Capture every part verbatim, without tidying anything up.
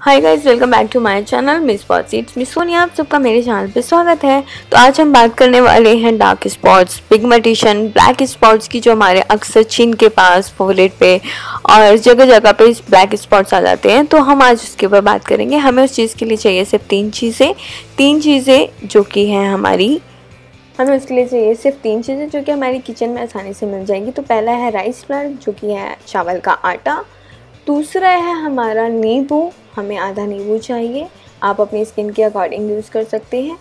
Hi guys, welcome back to my channel miss bossy, it's miss Sonia. आप सबका मेरे channel पे स्वागत है। तो आज हम बात करने वाले हैं dark spots, pigmentation, black spots की, जो हमारे अक्सर चीन के पास, फोलेट पे और जगह जगह पे ब्लैक स्पॉट्स आ जाते हैं। तो हम आज उसके ऊपर बात करेंगे। हमें उस चीज़ के लिए चाहिए सिर्फ तीन चीज़ें तीन चीज़ें जो कि हैं हमारी हमें उसके लिए चाहिए सिर्फ तीन चीज़ें जो कि हमारी किचन में आसानी से मिल जाएंगी। तो पहला है राइस फ्लोर, जो कि है चावल का आटा। दूसरा है हमारा नींबू, हमें आधा नींबू चाहिए, आप अपनी स्किन के अकॉर्डिंग यूज़ कर सकते हैं।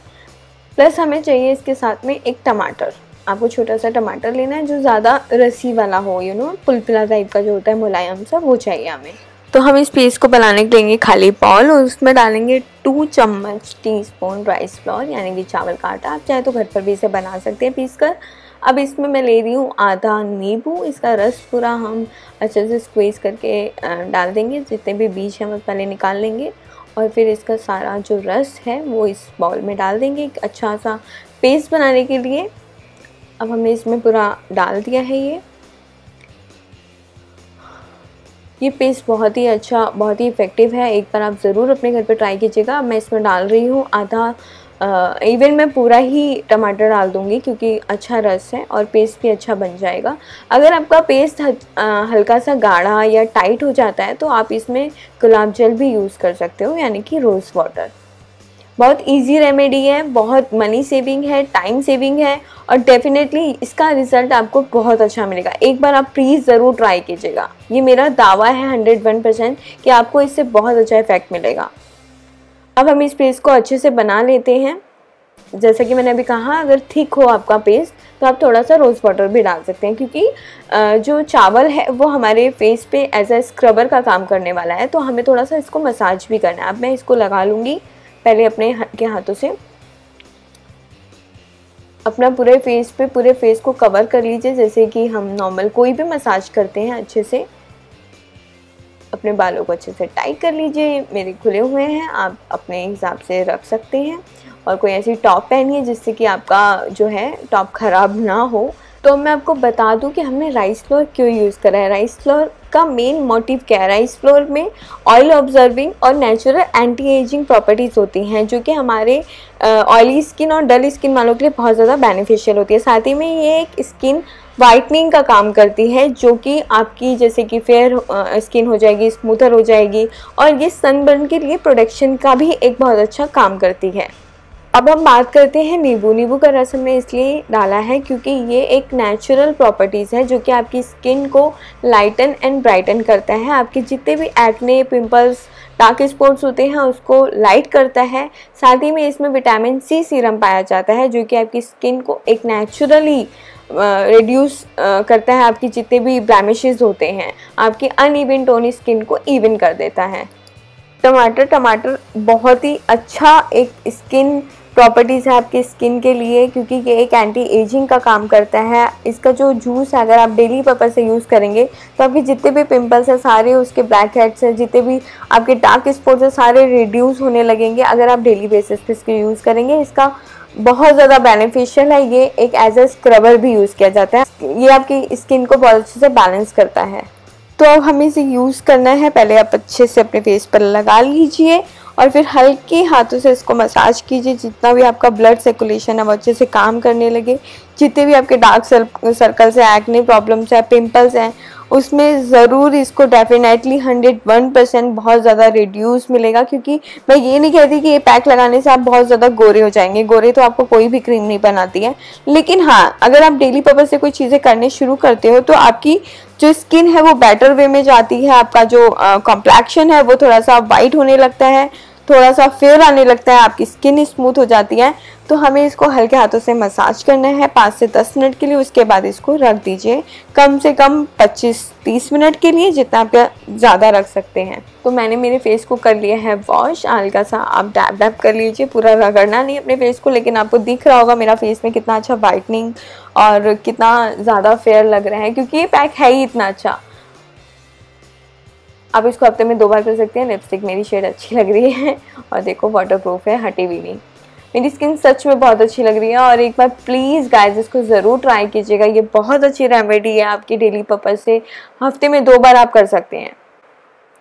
प्लस हमें चाहिए इसके साथ में एक टमाटर। आपको छोटा सा टमाटर लेना है जो ज़्यादा रसी वाला हो, यू नो पुलपिला टाइप का जो होता है, मुलायम सा, वो चाहिए हमें। तो हम इस पेस्ट को बनाने के लेंगे खाली बाउल और उसमें डालेंगे टू चम्मच टी स्पून राइस फ्लोर यानी कि चावल का आटा। आप चाहे तो घर पर भी इसे बना सकते हैं पीस कर। अब इसमें मैं ले रही हूँ आधा नींबू, इसका रस पूरा हम अच्छे से स्क्वीज़ करके डाल देंगे। जितने भी बीज हैं वो पहले निकाल लेंगे और फिर इसका सारा जो रस है वो इस बाउल में डाल देंगे एक अच्छा सा पेस्ट बनाने के लिए। अब हमने इसमें पूरा डाल दिया है। ये ये पेस्ट बहुत ही अच्छा, बहुत ही इफ़ेक्टिव है। एक बार आप ज़रूर अपने घर पर ट्राई कीजिएगा। मैं इसमें डाल रही हूँ आधा, इवन मैं पूरा ही टमाटर डाल दूँगी क्योंकि अच्छा रस है और पेस्ट भी अच्छा बन जाएगा। अगर आपका पेस्ट हल्का सा गाढ़ा या टाइट हो जाता है तो आप इसमें गुलाब जल भी यूज़ कर सकते हो यानी कि रोज़ वाटर। बहुत इजी रेमेडी है, बहुत मनी सेविंग है, टाइम सेविंग है और डेफिनेटली इसका रिज़ल्ट आपको बहुत अच्छा मिलेगा। एक बार आप प्लीज़ ज़रूर ट्राई कीजिएगा। ये मेरा दावा है हंड्रेड वन परसेंट कि आपको इससे बहुत अच्छा इफेक्ट मिलेगा। अब हम इस पेस्ट को अच्छे से बना लेते हैं। जैसा कि मैंने अभी कहा, अगर थिक हो आपका पेस्ट तो आप थोड़ा सा रोज़ वाटर भी डाल सकते हैं क्योंकि जो चावल है वो हमारे फेस पे एज अ स्क्रबर का काम करने वाला है, तो हमें थोड़ा सा इसको मसाज भी करना है। अब मैं इसको लगा लूँगी पहले अपने के हाथों से। अपना पूरे फेस पे, पूरे फेस को कवर कर लीजिए जैसे कि हम नॉर्मल कोई भी मसाज करते हैं। अच्छे से अपने बालों को अच्छे से टाइट कर लीजिए। मेरे खुले हुए हैं, आप अपने हिसाब से रख सकते हैं। और कोई ऐसी टॉप पहनिए जिससे कि आपका जो है टॉप ख़राब ना हो। तो मैं आपको बता दूं कि हमने राइस फ्लोर क्यों यूज़ करा है। राइस फ्लोर का मेन मोटिव क्या है? राइस फ्लोर में ऑयल ऑब्जर्विंग और नेचुरल एंटी एजिंग प्रॉपर्टीज़ होती हैं जो कि हमारे ऑयली स्किन और डल स्किन वालों के लिए बहुत ज़्यादा बेनिफिशियल होती है। साथ ही में ये एक स्किन वाइटनिंग का काम करती है जो कि आपकी जैसे कि फेयर स्किन हो जाएगी, स्मूथर हो जाएगी और ये सनबर्न के लिए प्रोटेक्शन का भी एक बहुत अच्छा काम करती है। अब हम बात करते हैं नींबू। नींबू का रस हमने इसलिए डाला है क्योंकि ये एक नेचुरल प्रॉपर्टीज़ है जो कि आपकी स्किन को लाइटन एंड ब्राइटन करता है। आपके जितने भी एक्ने, पिंपल्स, डार्क स्पॉट्स होते हैं उसको लाइट करता है। साथ ही में इसमें विटामिन सी सीरम पाया जाता है जो कि आपकी स्किन को एक नेचुरली रिड्यूस करता है। आपकी जितने भी ब्लैमिशेस होते हैं, आपकी अनइवन टोन स्किन को इवन कर देता है। टमाटर टमाटर बहुत ही अच्छा एक स्किन प्रॉपर्टीज़ है आपकी स्किन के लिए क्योंकि ये एक एंटी एजिंग का काम करता है। इसका जो जूस है अगर आप डेली पर्पस से यूज़ करेंगे तो आपके जितने भी पिंपल्स हैं सारे, उसके ब्लैक हेड्स हैं, जितने भी आपके डार्क स्पॉट्स हैं सारे रिड्यूस होने लगेंगे अगर आप डेली बेसिस पे इसको यूज़ करेंगे। इसका बहुत ज़्यादा बेनिफिशियल है। ये एक एज अ स्क्रबर भी यूज़ किया जाता है। ये आपकी स्किन को बहुत अच्छे से बैलेंस करता है। तो अब हमें इसे यूज़ करना है। पहले आप अच्छे से अपने फेस पर लगा लीजिए और फिर हल्के हाथों से इसको मसाज कीजिए। जितना भी आपका ब्लड सर्कुलेशन है वो अच्छे से काम करने लगे। जितने भी आपके डार्क सर्कल्स हैं, एक्ने प्रॉब्लम्स हैं, पिंपल्स हैं, उसमें ज़रूर इसको डेफिनेटली हंड्रेड वन परसेंट बहुत ज़्यादा रिड्यूस मिलेगा। क्योंकि मैं ये नहीं कहती कि ये पैक लगाने से आप बहुत ज़्यादा गोरे हो जाएंगे। गोरे तो आपको कोई भी क्रीम नहीं बनाती है, लेकिन हाँ अगर आप डेली पर्पस से कोई चीज़ें करने शुरू करते हो तो आपकी जो स्किन है वो बेटर वे में जाती है। आपका जो कॉम्प्लेक्शन है वो थोड़ा सा वाइट होने लगता है, थोड़ा सा फेयर आने लगता है, आपकी स्किन स्मूथ हो जाती है। तो हमें इसको हल्के हाथों से मसाज करना है पाँच से दस मिनट के लिए। उसके बाद इसको रख दीजिए कम से कम पच्चीस तीस मिनट के लिए, जितना आप ज़्यादा रख सकते हैं। तो मैंने मेरे फेस को कर लिया है वॉश। हल्का सा आप डैप डैप कर लीजिए, पूरा रगड़ना नहीं अपने फेस को। लेकिन आपको दिख रहा होगा मेरा फेस में कितना अच्छा वाइटनिंग और कितना ज़्यादा फेयर लग रहा है क्योंकि ये पैक है ही इतना अच्छा। आप इसको हफ्ते में दो बार कर सकते हैं। लिपस्टिक मेरी शेड अच्छी लग रही है और देखो वाटरप्रूफ है, हटी भी नहीं। मेरी स्किन सच में बहुत अच्छी लग रही है और एक बार प्लीज़ गाइस इसको ज़रूर ट्राई कीजिएगा। ये बहुत अच्छी रेमेडी है आपकी, डेली पर्पस से हफ्ते में दो बार आप कर सकते हैं।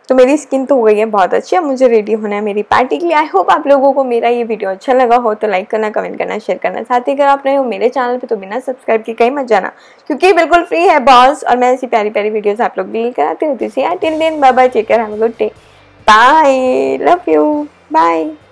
तो मेरी स्किन तो हो गई है बहुत अच्छी। अब मुझे रेडी होना है मेरी पार्टी के लिए। आई होप आप लोगों को मेरा ये वीडियो अच्छा लगा हो तो लाइक करना, कमेंट करना, शेयर करना। साथ ही अगर आप नए हो मेरे चैनल पे तो बिना सब्सक्राइब किए कहीं मत जाना, क्योंकि बिल्कुल फ्री है बॉस और मैं ऐसी प्यारी प्यारी वीडियोस आप लोग डील कराती हूँ। Till then bye bye, take care, have a good day, bye, love you, bye.